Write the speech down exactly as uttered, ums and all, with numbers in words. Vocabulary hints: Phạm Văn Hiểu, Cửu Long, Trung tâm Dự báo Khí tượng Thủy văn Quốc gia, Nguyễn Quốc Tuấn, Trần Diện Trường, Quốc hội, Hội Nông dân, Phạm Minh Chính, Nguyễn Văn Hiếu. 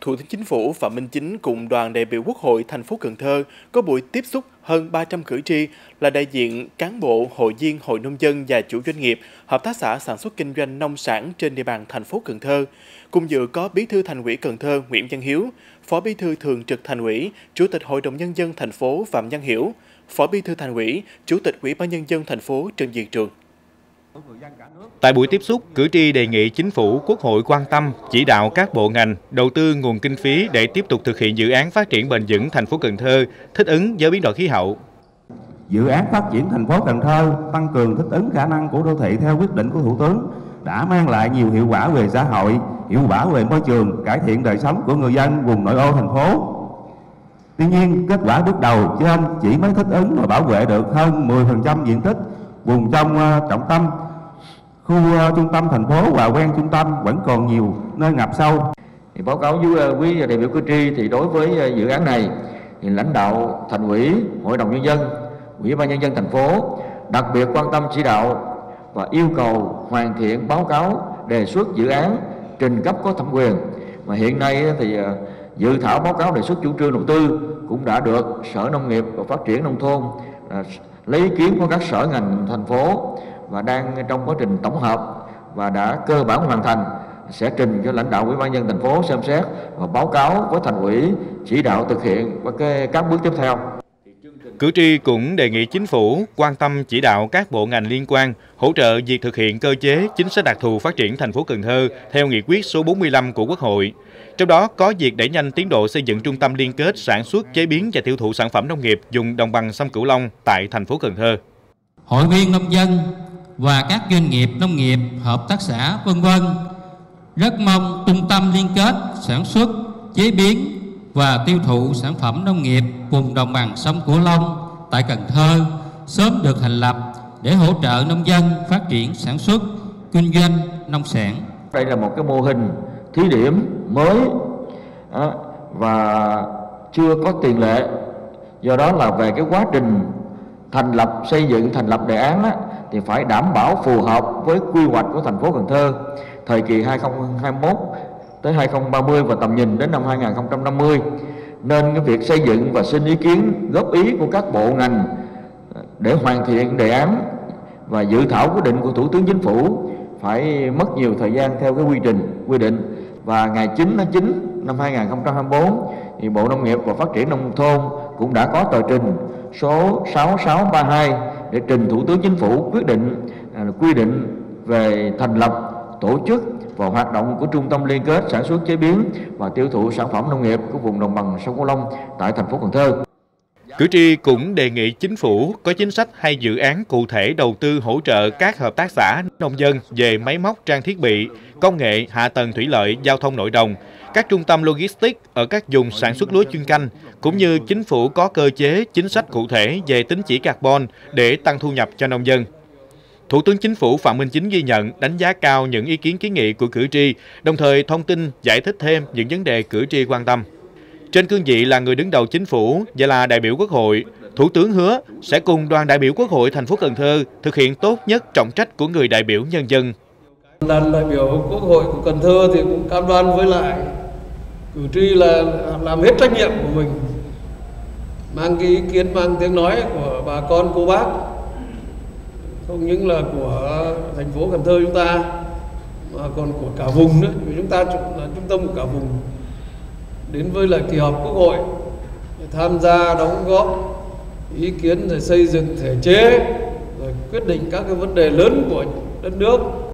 Thủ tướng Chính phủ Phạm Minh Chính cùng đoàn đại biểu Quốc hội thành phố Cần Thơ có buổi tiếp xúc hơn ba trăm cử tri là đại diện cán bộ, hội viên, hội nông dân và chủ doanh nghiệp, hợp tác xã sản xuất kinh doanh nông sản trên địa bàn thành phố Cần Thơ. Cùng dự có Bí thư Thành ủy Cần Thơ Nguyễn Văn Hiếu, Phó Bí thư Thường trực Thành ủy, Chủ tịch Hội đồng Nhân dân thành phố Phạm Văn Hiểu, Phó Bí thư Thành ủy, Chủ tịch Ủy ban Nhân dân thành phố Trần Diện Trường. Tại buổi tiếp xúc, cử tri đề nghị Chính phủ, Quốc hội quan tâm, chỉ đạo các bộ ngành đầu tư nguồn kinh phí để tiếp tục thực hiện dự án phát triển bền vững thành phố Cần Thơ, thích ứng với biến đổi khí hậu. Dự án phát triển thành phố Cần Thơ tăng cường thích ứng khả năng của đô thị theo quyết định của Thủ tướng đã mang lại nhiều hiệu quả về xã hội, hiệu quả về môi trường, cải thiện đời sống của người dân vùng nội ô thành phố. Tuy nhiên, kết quả bước đầu trên chỉ mới thích ứng và bảo vệ được hơn mười phần trăm diện tích vùng trong trọng tâm, khu trung tâm thành phố và ven trung tâm vẫn còn nhiều nơi ngập sâu. Thì báo cáo với quý đại biểu cử tri thì đối với dự án này thì lãnh đạo Thành ủy, Hội đồng Nhân dân, Ủy ban Nhân dân thành phố đặc biệt quan tâm chỉ đạo và yêu cầu hoàn thiện báo cáo đề xuất dự án trình cấp có thẩm quyền. Mà hiện nay thì dự thảo báo cáo đề xuất chủ trương đầu tư cũng đã được Sở Nông nghiệp và Phát triển Nông thôn lấy ý kiến của các sở ngành thành phố và đang trong quá trình tổng hợp và đã cơ bản hoàn thành, sẽ trình cho lãnh đạo Ủy ban nhân dân thành phố xem xét và báo cáo với Thành ủy chỉ đạo thực hiện các bước tiếp theo. Cử tri cũng đề nghị Chính phủ quan tâm chỉ đạo các bộ ngành liên quan hỗ trợ việc thực hiện cơ chế chính sách đặc thù phát triển thành phố Cần Thơ theo nghị quyết số bốn mươi lăm của Quốc hội. Trong đó có việc đẩy nhanh tiến độ xây dựng trung tâm liên kết sản xuất, chế biến và tiêu thụ sản phẩm nông nghiệp vùng đồng bằng sông Cửu Long tại thành phố Cần Thơ. Hội viên nông dân và các doanh nghiệp nông nghiệp, hợp tác xã vân vân rất mong trung tâm liên kết sản xuất, chế biến và tiêu thụ sản phẩm nông nghiệp vùng đồng bằng sông Cửu Long tại Cần Thơ sớm được thành lập để hỗ trợ nông dân phát triển sản xuất, kinh doanh nông sản. Đây là một cái mô hình thí điểm mới và chưa có tiền lệ, do đó là về cái quá trình thành lập, xây dựng, thành lập đề án á, thì phải đảm bảo phù hợp với quy hoạch của thành phố Cần Thơ thời kỳ hai nghìn không trăm hai mươi mốt tới hai nghìn không trăm ba mươi và tầm nhìn đến năm hai nghìn không trăm năm mươi. Nên cái việc xây dựng và xin ý kiến góp ý của các bộ ngành để hoàn thiện đề án và dự thảo quyết định của Thủ tướng Chính phủ phải mất nhiều thời gian theo cái quy trình quy định. Và ngày chín tháng chín năm hai nghìn không trăm hai mươi tư thì Bộ Nông nghiệp và Phát triển Nông thôn cũng đã có tờ trình số sáu sáu ba hai để trình Thủ tướng Chính phủ quyết định quy định về thành lập, tổ chức và hoạt động của trung tâm liên kết sản xuất, chế biến và tiêu thụ sản phẩm nông nghiệp của vùng đồng bằng sông Cửu Long tại thành phố Cần Thơ. Cử tri cũng đề nghị Chính phủ có chính sách hay dự án cụ thể đầu tư hỗ trợ các hợp tác xã nông dân về máy móc, trang thiết bị, công nghệ, hạ tầng thủy lợi, giao thông nội đồng, các trung tâm logistics ở các vùng sản xuất lúa chuyên canh, cũng như Chính phủ có cơ chế chính sách cụ thể về tín chỉ carbon để tăng thu nhập cho nông dân. Thủ tướng Chính phủ Phạm Minh Chính ghi nhận, đánh giá cao những ý kiến kiến nghị của cử tri, đồng thời thông tin giải thích thêm những vấn đề cử tri quan tâm. Trên cương vị là người đứng đầu Chính phủ và là đại biểu Quốc hội, Thủ tướng hứa sẽ cùng đoàn đại biểu Quốc hội thành phố Cần Thơ thực hiện tốt nhất trọng trách của người đại biểu nhân dân. Đoàn đại biểu Quốc hội của Cần Thơ thì cũng cam đoan với lại cử tri là làm hết trách nhiệm của mình, mang cái ý kiến, mang tiếng nói của bà con cô bác, không những là của thành phố Cần Thơ chúng ta mà còn của cả vùng nữa, vì chúng ta là trung tâm của cả vùng. Đến với lại kỳ họp Quốc hội tham gia đóng góp ý kiến rồi xây dựng thể chế rồi quyết định các cái vấn đề lớn của đất nước.